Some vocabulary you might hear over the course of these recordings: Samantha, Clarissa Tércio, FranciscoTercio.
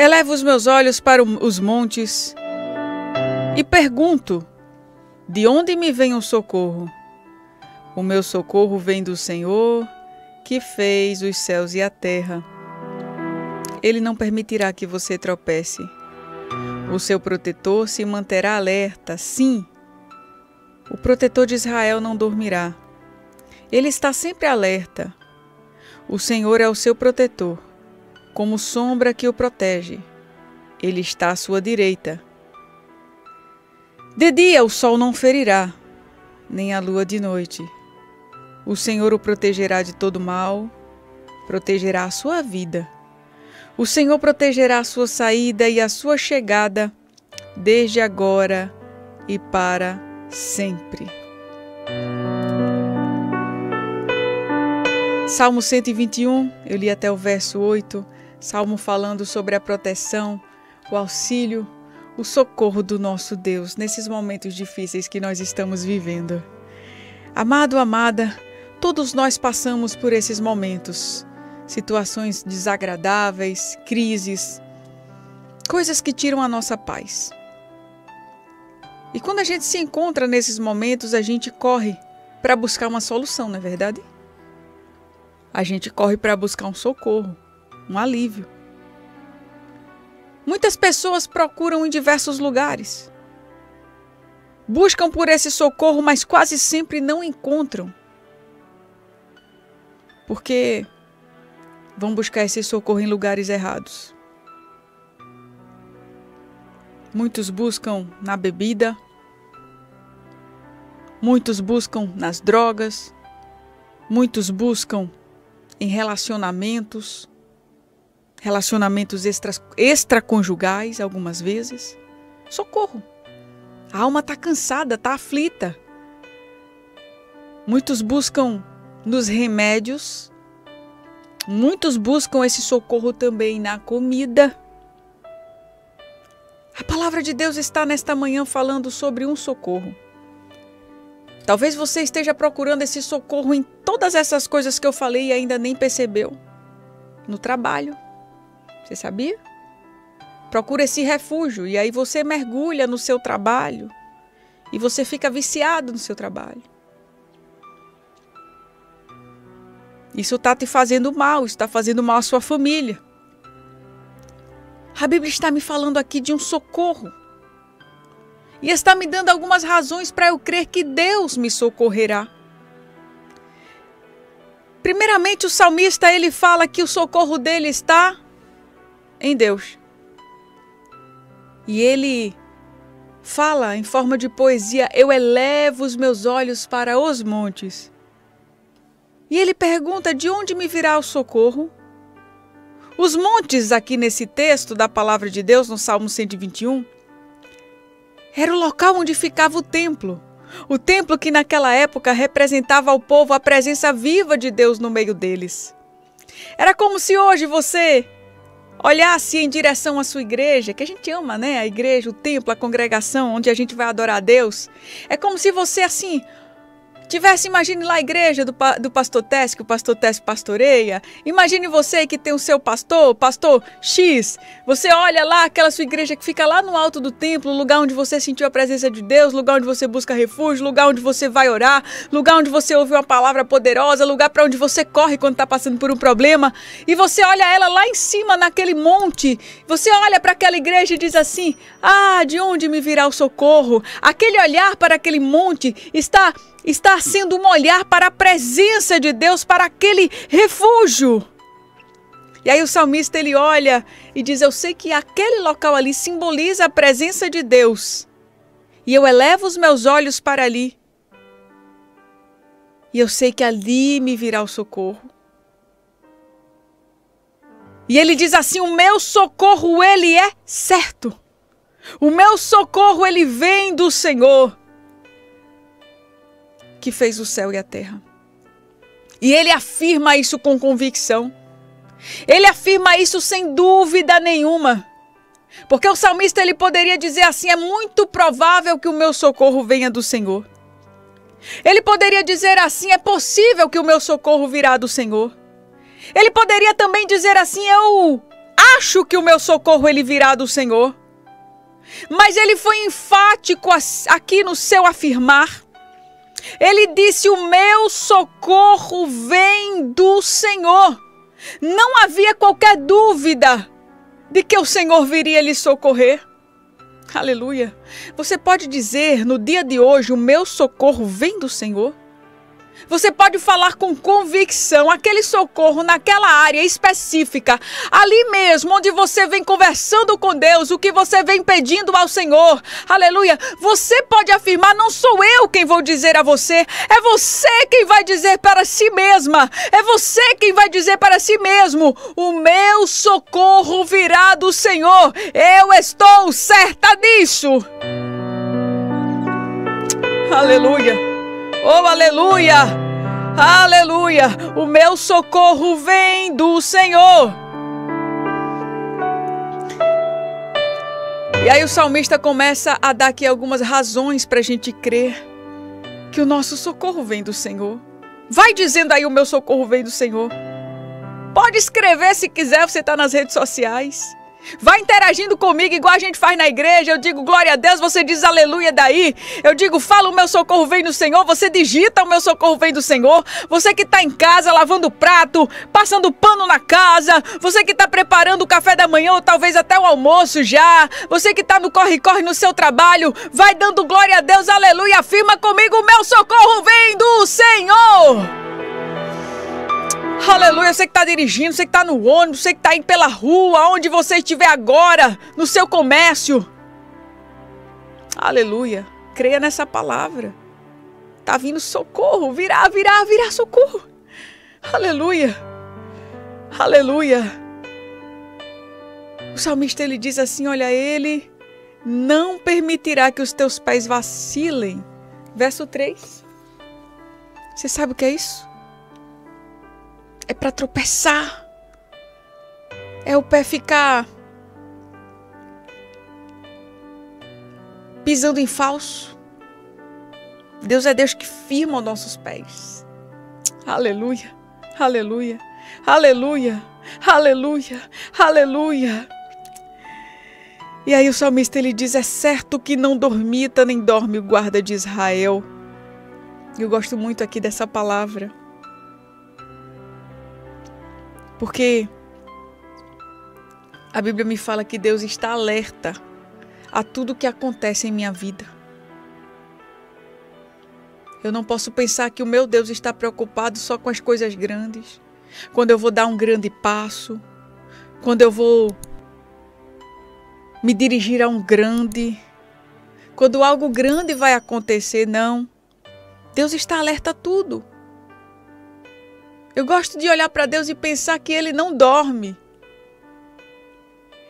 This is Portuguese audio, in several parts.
Elevo os meus olhos para os montes e pergunto, de onde me vem o socorro? O meu socorro vem do Senhor, que fez os céus e a terra. Ele não permitirá que você tropece. O seu protetor se manterá alerta, sim. O protetor de Israel não dormirá. Ele está sempre alerta. O Senhor é o seu protetor, como sombra que o protege. Ele está à sua direita. De dia o sol não ferirá, nem a lua de noite. O Senhor o protegerá de todo mal, protegerá a sua vida. O Senhor protegerá a sua saída e a sua chegada, desde agora e para sempre. Salmo 121, eu li até o verso 8, Salmo falando sobre a proteção, o auxílio, o socorro do nosso Deus nesses momentos difíceis que nós estamos vivendo. Amado, amada, todos nós passamos por esses momentos, situações desagradáveis, crises, coisas que tiram a nossa paz. E quando a gente se encontra nesses momentos, a gente corre para buscar uma solução, não é verdade? A gente corre para buscar um socorro, um alívio. Muitas pessoas procuram em diversos lugares. Buscam por esse socorro, mas quase sempre não encontram. Porque vão buscar esse socorro em lugares errados. Muitos buscam na bebida. Muitos buscam nas drogas. Muitos buscam em relacionamentos extraconjugais, algumas vezes. Socorro. A alma está cansada, está aflita. Muitos buscam nos remédios. Muitos buscam esse socorro também na comida. A palavra de Deus está nesta manhã falando sobre um socorro. Talvez você esteja procurando esse socorro em todas essas coisas que eu falei e ainda nem percebeu. No trabalho. Você sabia? Procura esse refúgio e aí você mergulha no seu trabalho e você fica viciado no seu trabalho. Isso está te fazendo mal, está fazendo mal à sua família. A Bíblia está me falando aqui de um socorro e está me dando algumas razões para eu crer que Deus me socorrerá. Primeiramente, o salmista, ele fala que o socorro dele está em Deus. E ele fala em forma de poesia, eu elevo os meus olhos para os montes. E ele pergunta, de onde me virá o socorro? Os montes aqui nesse texto da palavra de Deus, no Salmo 121, era o local onde ficava o templo. O templo que naquela época representava ao povo a presença viva de Deus no meio deles. Era como se hoje você olhasse em direção à sua igreja, que a gente ama, né? A igreja, o templo, a congregação, onde a gente vai adorar a Deus. É como se você, assim, tivesse, imagine lá a igreja do pastor Tércio, que o pastor Tércio pastoreia. Imagine você que tem o seu pastor, pastor X. Você olha lá aquela sua igreja que fica lá no alto do templo, lugar onde você sentiu a presença de Deus, lugar onde você busca refúgio, lugar onde você vai orar, lugar onde você ouve uma palavra poderosa, lugar para onde você corre quando está passando por um problema. E você olha ela lá em cima, naquele monte. Você olha para aquela igreja e diz assim, ah, de onde me virá o socorro? Aquele olhar para aquele monte está sendo um olhar para a presença de Deus, para aquele refúgio. E aí o salmista, ele olha e diz, eu sei que aquele local ali simboliza a presença de Deus. E eu elevo os meus olhos para ali. E eu sei que ali me virá o socorro. E ele diz assim, o meu socorro, ele é certo. O meu socorro, ele vem do Senhor, que fez o céu e a terra. E ele afirma isso com convicção. Ele afirma isso sem dúvida nenhuma. Porque o salmista, ele poderia dizer assim, é muito provável que o meu socorro venha do Senhor. Ele poderia dizer assim, é possível que o meu socorro virá do Senhor. Ele poderia também dizer assim, eu acho que o meu socorro ele virá do Senhor. Mas ele foi enfático aqui no seu afirmar. Ele disse: o meu socorro vem do Senhor. Não havia qualquer dúvida de que o Senhor viria lhe socorrer. Aleluia! Você pode dizer no dia de hoje: o meu socorro vem do Senhor. Você pode falar com convicção aquele socorro naquela área específica, ali mesmo onde você vem conversando com Deus, o que você vem pedindo ao Senhor. Aleluia! Você pode afirmar: não sou eu quem vou dizer a você, é você quem vai dizer para si mesma, é você quem vai dizer para si mesmo: o meu socorro virá do Senhor, eu estou certa disso. Aleluia! Oh, aleluia, aleluia, o meu socorro vem do Senhor. E aí o salmista começa a dar aqui algumas razões para a gente crer que o nosso socorro vem do Senhor. Vai dizendo aí: o meu socorro vem do Senhor. Pode escrever se quiser, você está nas redes sociais. Vai interagindo comigo igual a gente faz na igreja. Eu digo glória a Deus, você diz aleluia daí. Eu digo fala: o meu socorro vem do Senhor. Você digita: o meu socorro vem do Senhor. Você que está em casa lavando prato, passando pano na casa, você que está preparando o café da manhã ou talvez até o almoço já, você que está no corre-corre no seu trabalho, vai dando glória a Deus, aleluia. Afirma comigo: o meu socorro vem do Senhor. Aleluia, você que está dirigindo, você que está no ônibus, você que está indo pela rua, onde você estiver agora, no seu comércio. Aleluia, creia nessa palavra. Está vindo socorro, virá socorro. Aleluia, aleluia. O salmista ele diz assim, olha, ele não permitirá que os teus pés vacilem. Verso 3. Você sabe o que é isso? É para tropeçar, é o pé ficar pisando em falso. Deus é Deus que firma os nossos pés. Aleluia, aleluia, aleluia, aleluia, aleluia. E aí o salmista ele diz: é certo que não dormita nem dorme o guarda de Israel. Eu gosto muito aqui dessa palavra. Porque a Bíblia me fala que Deus está alerta a tudo que acontece em minha vida. Eu não posso pensar que o meu Deus está preocupado só com as coisas grandes. Quando eu vou dar um grande passo, quando eu vou me dirigir a um grande, quando algo grande vai acontecer, não. Deus está alerta a tudo. Eu gosto de olhar para Deus e pensar que Ele não dorme.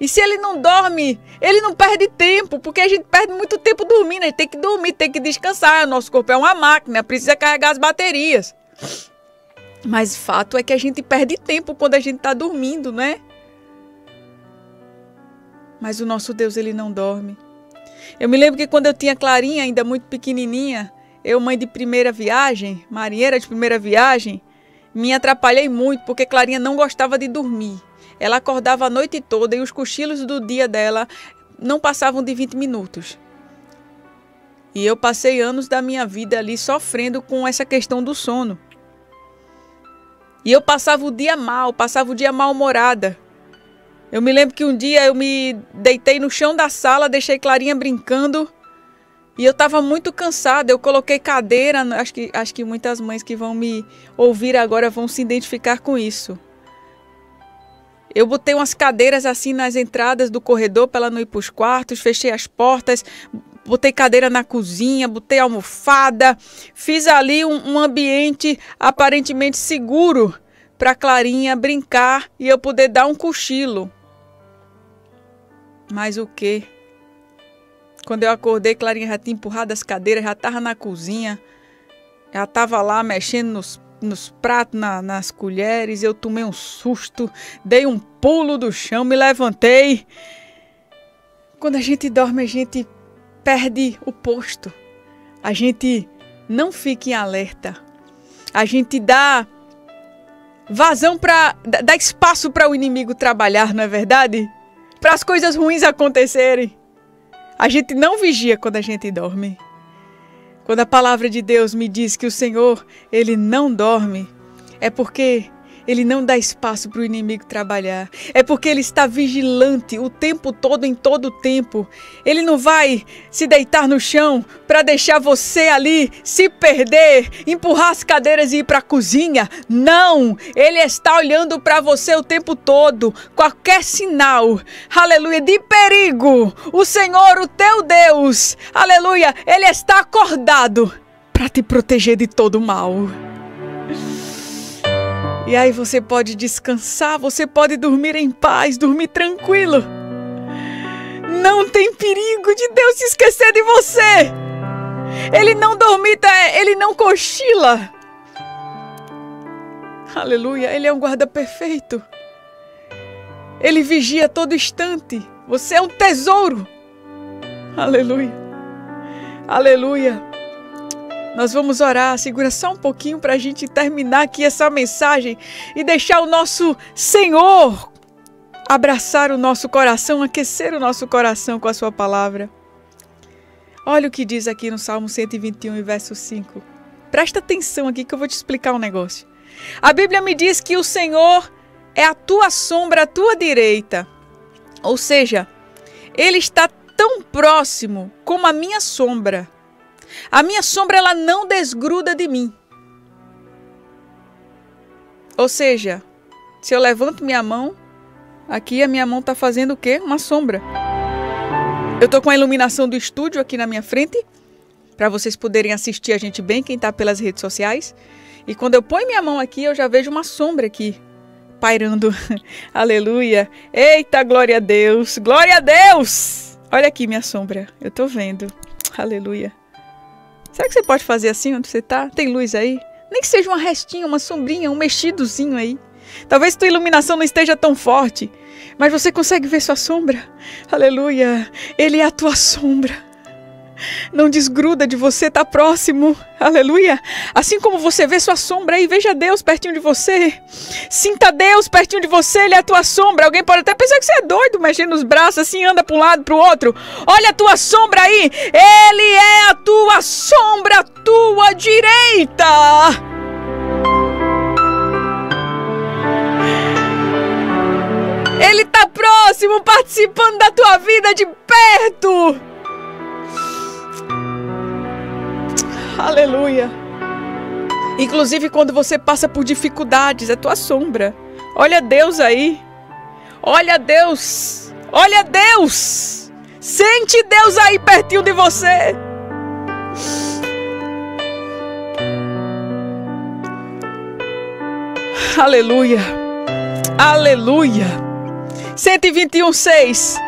E se Ele não dorme, Ele não perde tempo, porque a gente perde muito tempo dormindo. A gente tem que dormir, tem que descansar. O nosso corpo é uma máquina, precisa carregar as baterias. Mas o fato é que a gente perde tempo quando a gente está dormindo, né? Mas o nosso Deus, Ele não dorme. Eu me lembro que quando eu tinha Clarinha, ainda muito pequenininha, eu, mãe de primeira viagem, marinheira de primeira viagem, me atrapalhei muito porque Clarinha não gostava de dormir. Ela acordava a noite toda e os cochilos do dia dela não passavam de 20 minutos. E eu passei anos da minha vida ali sofrendo com essa questão do sono. E eu passava o dia mal-humorada. Eu me lembro que um dia eu me deitei no chão da sala, deixei Clarinha brincando. E eu estava muito cansada, eu coloquei cadeira, acho que muitas mães que vão me ouvir agora vão se identificar com isso. Eu botei umas cadeiras assim nas entradas do corredor para ela não ir para os quartos, fechei as portas, botei cadeira na cozinha, botei almofada, fiz ali um ambiente aparentemente seguro para Clarinha brincar e eu poder dar um cochilo. Mas o quê? Quando eu acordei, Clarinha já tinha empurrado as cadeiras, já estava na cozinha, já estava lá mexendo nos pratos, nas colheres. Eu tomei um susto, dei um pulo do chão, me levantei. Quando a gente dorme, a gente perde o posto. A gente não fica em alerta. A gente dá vazão para dar espaço para o inimigo trabalhar, não é verdade? Para as coisas ruins acontecerem. A gente não vigia quando a gente dorme. Quando a palavra de Deus me diz que o Senhor, Ele não dorme, é porque Ele não dá espaço para o inimigo trabalhar. É porque Ele está vigilante o tempo todo, em todo o tempo. Ele não vai se deitar no chão para deixar você ali se perder, empurrar as cadeiras e ir para a cozinha. Não! Ele está olhando para você o tempo todo. Qualquer sinal, aleluia, de perigo, o Senhor, o teu Deus, aleluia, Ele está acordado para te proteger de todo o mal. E aí você pode descansar, você pode dormir em paz, dormir tranquilo. Não tem perigo de Deus se esquecer de você. Ele não dormita, Ele não cochila. Aleluia, Ele é um guarda perfeito. Ele vigia a todo instante. Você é um tesouro. Aleluia. Aleluia. Nós vamos orar, segura só um pouquinho para a gente terminar aqui essa mensagem e deixar o nosso Senhor abraçar o nosso coração, aquecer o nosso coração com a sua palavra. Olha o que diz aqui no Salmo 121, verso 5. Presta atenção aqui que eu vou te explicar um negócio. A Bíblia me diz que o Senhor é a tua sombra, a tua direita. Ou seja, Ele está tão próximo como a minha sombra. A minha sombra, ela não desgruda de mim. Ou seja, se eu levanto minha mão, aqui a minha mão está fazendo o quê? Uma sombra. Eu estou com a iluminação do estúdio aqui na minha frente, para vocês poderem assistir a gente bem, quem está pelas redes sociais. E quando eu ponho minha mão aqui, eu já vejo uma sombra aqui, pairando. Aleluia. Eita, glória a Deus. Glória a Deus. Olha aqui minha sombra. Eu estou vendo. Aleluia. Será que você pode fazer assim onde você está? Tem luz aí? Nem que seja uma restinha, uma sombrinha, um mexidozinho aí. Talvez tua iluminação não esteja tão forte, mas você consegue ver sua sombra? Aleluia! Ele é a tua sombra. Não desgruda de você, está próximo. Aleluia! Assim como você vê sua sombra aí, veja Deus pertinho de você. Sinta Deus pertinho de você, Ele é a tua sombra. Alguém pode até pensar que você é doido, mexendo os braços assim, anda para um lado, para o outro. Olha a tua sombra aí. Ele é a tua sombra, a tua direita. Ele está próximo, participando da tua vida de perto. Aleluia. Inclusive quando você passa por dificuldades, é tua sombra. Olha Deus aí. Olha Deus. Olha Deus. Sente Deus aí pertinho de você. Aleluia. Aleluia. 121:6.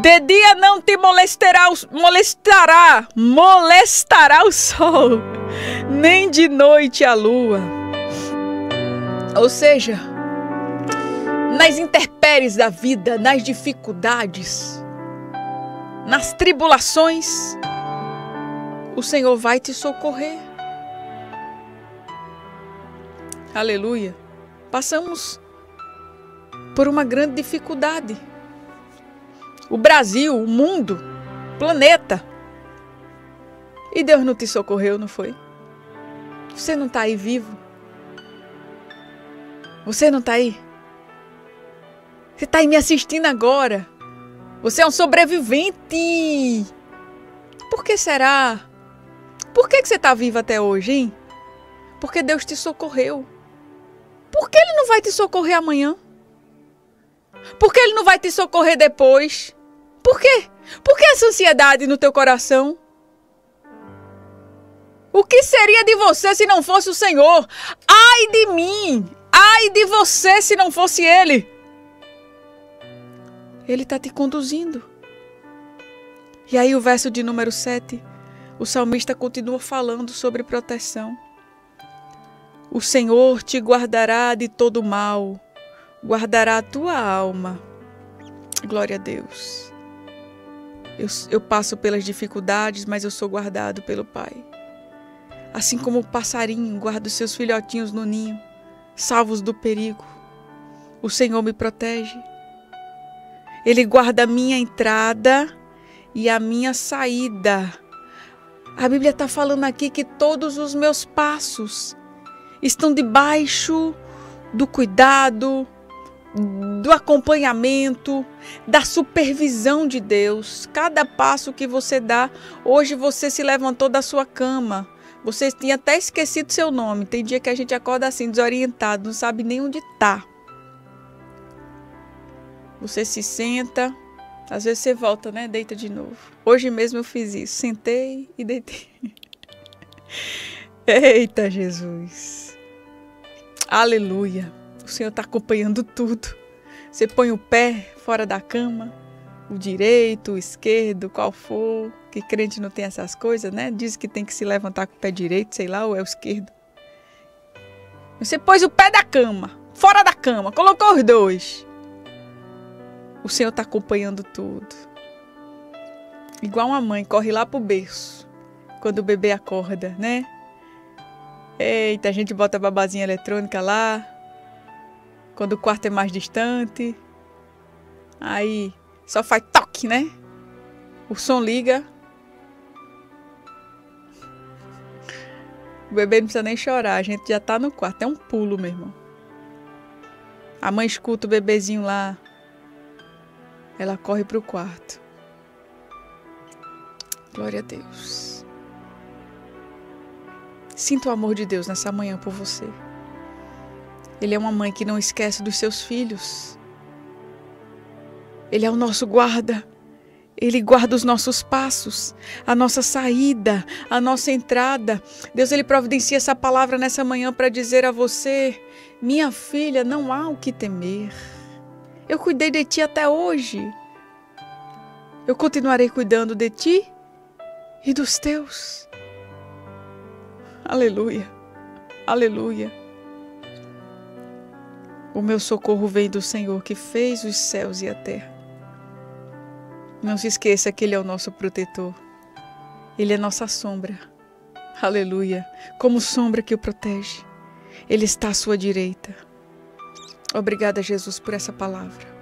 De dia não te molestará o sol, nem de noite a lua. Ou seja, nas intempéries da vida, nas dificuldades, nas tribulações, o Senhor vai te socorrer. Aleluia. Passamos por uma grande dificuldade. O Brasil, o mundo, o planeta. E Deus não te socorreu, não foi? Você não está aí vivo? Você não está aí? Você está aí me assistindo agora? Você é um sobrevivente! Por que será? Por que você está vivo até hoje, hein? Porque Deus te socorreu. Por que Ele não vai te socorrer amanhã? Por que Ele não vai te socorrer depois? Por quê? Por que essa ansiedade no teu coração? O que seria de você se não fosse o Senhor? Ai de mim! Ai de você se não fosse Ele! Ele está te conduzindo. E aí o verso de número 7, o salmista continua falando sobre proteção. O Senhor te guardará de todo mal. Guardará a tua alma. Glória a Deus. Eu passo pelas dificuldades, mas eu sou guardado pelo Pai. Assim como o passarinho guarda os seus filhotinhos no ninho, salvos do perigo. O Senhor me protege. Ele guarda a minha entrada e a minha saída. A Bíblia está falando aqui que todos os meus passos estão debaixo do cuidado, do acompanhamento, da supervisão de Deus. Cada passo que você dá, hoje você se levantou da sua cama. Você tinha até esquecido seu nome. Tem dia que a gente acorda assim, desorientado, não sabe nem onde está. Você se senta, às vezes você volta, né? Deita de novo. Hoje mesmo eu fiz isso, sentei e deitei. Eita Jesus! Aleluia! O Senhor está acompanhando tudo. Você põe o pé fora da cama, o direito, o esquerdo, qual for, que crente não tem essas coisas, né? Diz que tem que se levantar com o pé direito, sei lá, ou é o esquerdo. Você pôs o pé da cama, fora da cama, colocou os dois. O Senhor está acompanhando tudo. Igual uma mãe, corre lá para o berço, quando o bebê acorda, né? Eita, a gente bota a babazinha eletrônica lá, quando o quarto é mais distante. Aí só faz toque, né? O som liga. O bebê não precisa nem chorar, a gente já está no quarto, é um pulo, meu irmão. A mãe escuta o bebezinho lá. Ela corre para o quarto. Glória a Deus. Sinto o amor de Deus nessa manhã por você. Ele é uma mãe que não esquece dos seus filhos. Ele é o nosso guarda. Ele guarda os nossos passos, a nossa saída, a nossa entrada. Deus, Ele providencia essa palavra nessa manhã para dizer a você: minha filha, não há o que temer. Eu cuidei de ti até hoje. Eu continuarei cuidando de ti e dos teus. Aleluia. Aleluia. O meu socorro vem do Senhor que fez os céus e a terra. Não se esqueça que Ele é o nosso protetor. Ele é nossa sombra. Aleluia. Como sombra que o protege. Ele está à sua direita. Obrigada, Jesus, por essa palavra.